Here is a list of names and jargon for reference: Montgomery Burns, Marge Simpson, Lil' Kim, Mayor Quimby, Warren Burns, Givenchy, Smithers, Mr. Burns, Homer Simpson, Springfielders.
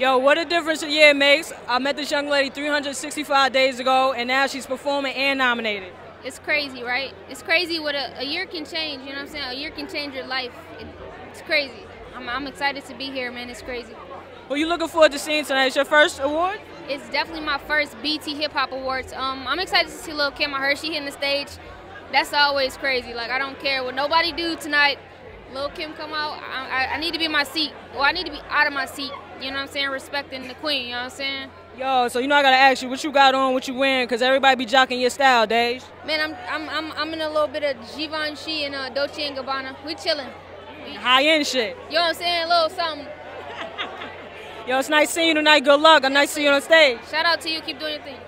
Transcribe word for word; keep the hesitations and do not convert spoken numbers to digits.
Yo, what a difference a year makes. I met this young lady three hundred sixty-five days ago, and now she's performing and nominated. It's crazy, right? It's crazy what a, a year can change, you know what I'm saying? A year can change your life. It, it's crazy. I'm, I'm excited to be here, man. It's crazy. Well, you looking forward to seeing tonight? It's your first award? It's definitely my first B T Hip Hop Awards. Um, I'm excited to see Lil' Kim. I heard she hitting the stage. That's always crazy. Like, I don't care what nobody do tonight. Lil' Kim come out. I, I, I need to be in my seat. Well, I need to be out of my seat. You know what I'm saying? Respecting the queen, you know what I'm saying? Yo, so you know I gotta ask you, what you got on, what you wearing, because everybody be jocking your style, Dave. Man, I'm I'm I'm I'm in a little bit of Givenchy and uh, Dolce and Gabbana. We chilling. We, High end shit. You know what I'm saying? A little something. Yo, it's nice seeing you tonight. Good luck. I'm nice seeing you on stage. Shout out to you. Keep doing your thing.